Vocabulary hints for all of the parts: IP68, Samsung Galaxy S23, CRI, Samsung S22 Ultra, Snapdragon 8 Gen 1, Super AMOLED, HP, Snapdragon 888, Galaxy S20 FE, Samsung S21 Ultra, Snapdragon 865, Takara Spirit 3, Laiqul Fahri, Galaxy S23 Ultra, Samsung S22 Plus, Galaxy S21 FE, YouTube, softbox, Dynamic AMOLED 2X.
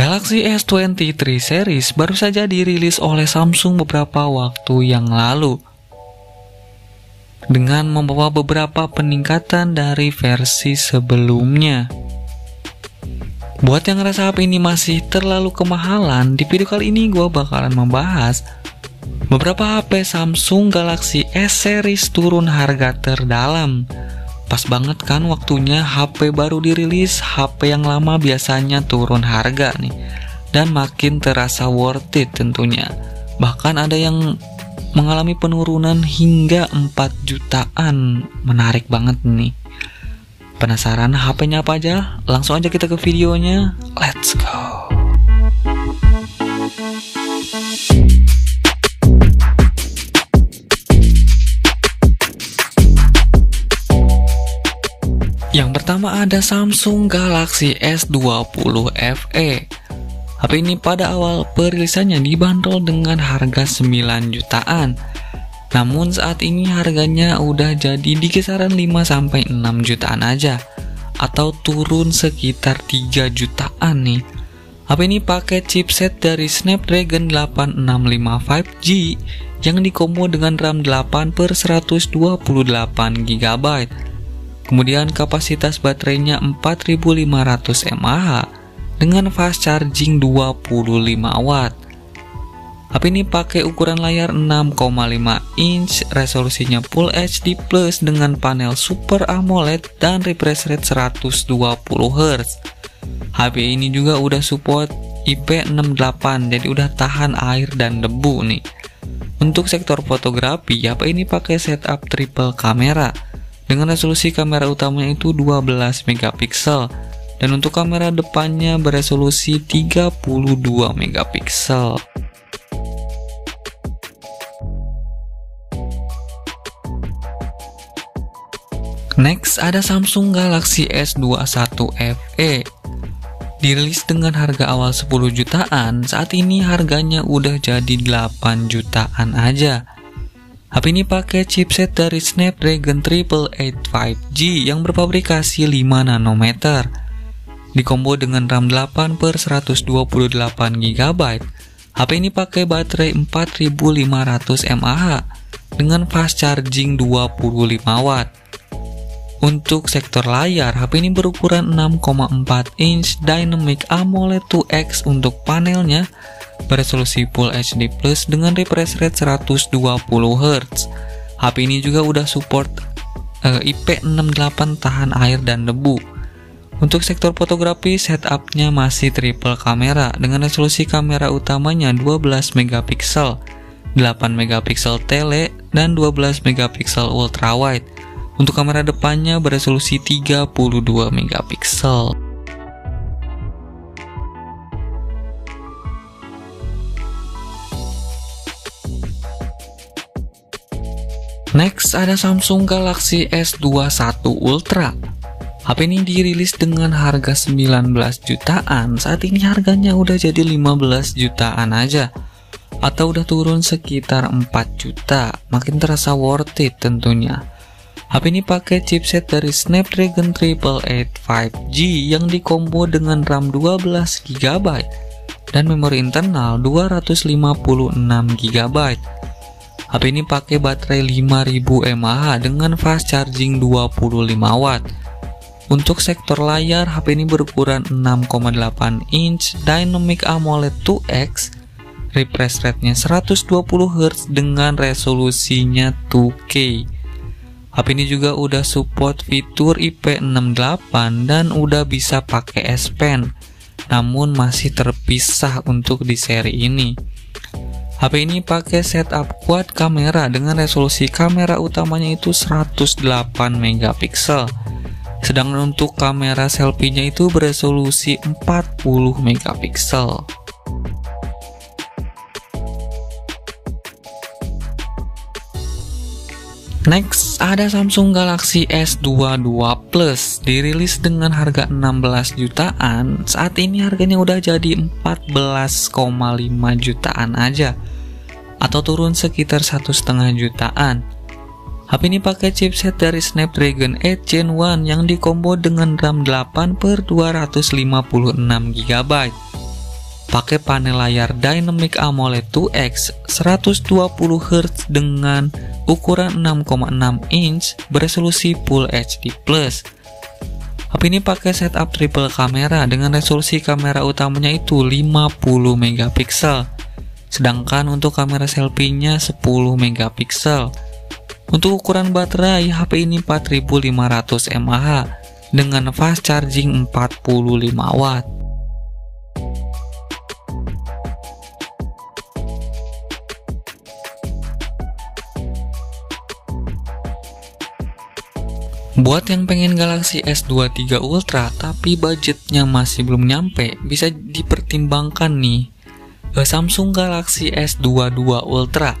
Galaxy S23 series baru saja dirilis oleh Samsung beberapa waktu yang lalu dengan membawa beberapa peningkatan dari versi sebelumnya. Buat yang ngerasa HP ini masih terlalu kemahalan, di video kali ini gue bakalan membahas beberapa HP Samsung Galaxy S series turun harga terdalam. Pas banget kan waktunya HP baru dirilis, HP yang lama biasanya turun harga nih. Dan makin terasa worth it tentunya. Bahkan ada yang mengalami penurunan hingga 4 jutaan. Menarik banget nih. Penasaran HP-nya apa aja? Langsung aja kita ke videonya. Let's go. Yang pertama ada Samsung Galaxy S20 FE. HP ini pada awal perilisannya dibanderol dengan harga 9 jutaan. Namun saat ini harganya udah jadi di kisaran 5-6 jutaan aja, atau turun sekitar 3 jutaan nih. HP ini pakai chipset dari Snapdragon 865 5G yang dikombo dengan RAM 8/128GB. Kemudian kapasitas baterainya 4500 mAh dengan fast charging 25 watt. HP ini pakai ukuran layar 6,5 inch, resolusinya Full HD Plus dengan panel Super AMOLED dan refresh rate 120 Hz. HP ini juga udah support IP68, jadi udah tahan air dan debu nih. Untuk sektor fotografi, HP ini pakai setup triple kamera dengan resolusi kamera utamanya itu 12 MP dan untuk kamera depannya beresolusi 32 MP. Next ada Samsung Galaxy S21 FE. Dirilis dengan harga awal 10 jutaan, saat ini harganya udah jadi 8 jutaan aja. HP ini pakai chipset dari Snapdragon 888 5G yang berfabrikasi 5nm, dikombo dengan RAM 8/128GB. HP ini pakai baterai 4500 mAh dengan fast charging 25 watt. Untuk sektor layar, HP ini berukuran 6,4 inch Dynamic AMOLED 2X untuk panelnya, beresolusi Full HD Plus dengan refresh rate 120 Hz. HP ini juga udah support IP68, tahan air dan debu. Untuk sektor fotografi, setupnya masih triple kamera dengan resolusi kamera utamanya 12 MP, 8 MP tele, dan 12 MP ultra wide. Untuk kamera depannya beresolusi 32 MP. Next ada Samsung Galaxy S21 Ultra. HP ini dirilis dengan harga 19 jutaan, saat ini harganya udah jadi 15 jutaan aja, atau udah turun sekitar 4 juta. Makin terasa worth it tentunya. HP ini pakai chipset dari Snapdragon 888 5G yang dikombo dengan RAM 12GB dan memori internal 256GB. HP ini pakai baterai 5000 mAh dengan fast charging 25 watt. Untuk sektor layar, HP ini berukuran 6,8 inch Dynamic AMOLED 2X, refresh rate-nya 120 Hz dengan resolusinya 2K. HP ini juga udah support fitur IP68 dan udah bisa pakai S Pen, namun masih terpisah untuk di seri ini. HP ini pakai setup quad kamera dengan resolusi kamera utamanya itu 108 MP. Sedangkan untuk kamera selfie-nya itu beresolusi 40 MP. Next ada Samsung Galaxy S22 Plus. Dirilis dengan harga 16 jutaan, saat ini harganya udah jadi 14,5 jutaan aja, atau turun sekitar 1,5 jutaan. HP ini pakai chipset dari Snapdragon 8 Gen 1 yang dikombo dengan RAM 8/256GB. pakai panel layar Dynamic AMOLED 2X 120Hz dengan ukuran 6,6 inch beresolusi Full HD+. HP ini pakai setup triple kamera dengan resolusi kamera utamanya itu 50 MP. Sedangkan untuk kamera selfie-nya 10 MP. Untuk ukuran baterai, HP ini 4500 mAh dengan fast charging 45 watt. Buat yang pengen Galaxy S23 Ultra tapi budgetnya masih belum nyampe, bisa dipertimbangkan nih Samsung Galaxy S22 Ultra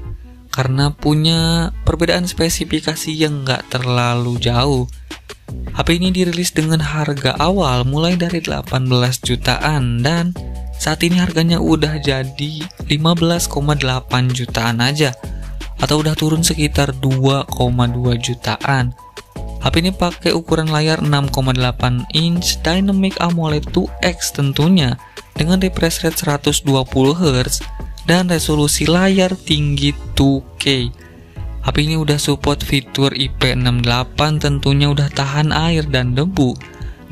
karena punya perbedaan spesifikasi yang nggak terlalu jauh. HP ini dirilis dengan harga awal mulai dari 18 jutaan dan saat ini harganya udah jadi 15,8 jutaan aja, atau udah turun sekitar 2,2 jutaan. HP ini pakai ukuran layar 6,8 inch Dynamic AMOLED 2X tentunya dengan refresh rate 120Hz dan resolusi layar tinggi 2K. HP ini udah support fitur IP68, tentunya udah tahan air dan debu.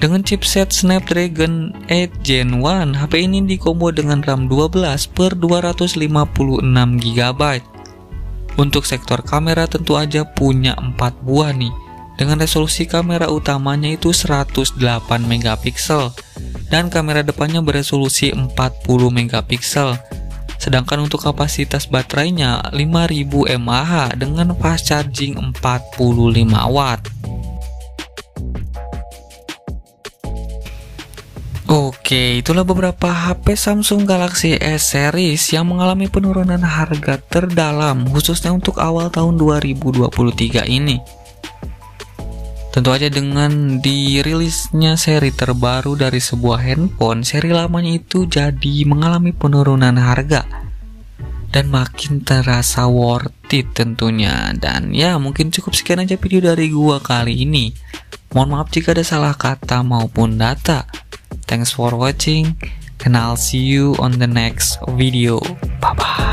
Dengan chipset Snapdragon 8 Gen 1, HP ini dikombo dengan RAM 12/256GB. Untuk sektor kamera tentu aja punya 4 buah nih, dengan resolusi kamera utamanya itu 108 MP dan kamera depannya beresolusi 40 MP. Sedangkan untuk kapasitas baterainya 5000 mAh dengan fast charging 45 watt. Oke, itulah beberapa HP Samsung Galaxy S series yang mengalami penurunan harga terdalam khususnya untuk awal tahun 2023 ini. Tentu aja dengan dirilisnya seri terbaru dari sebuah handphone, seri lamanya itu jadi mengalami penurunan harga dan makin terasa worth it tentunya. Dan ya, mungkin cukup sekian aja video dari gua kali ini. Mohon maaf jika ada salah kata maupun data. Thanks for watching and I'll see you on the next video. Bye bye.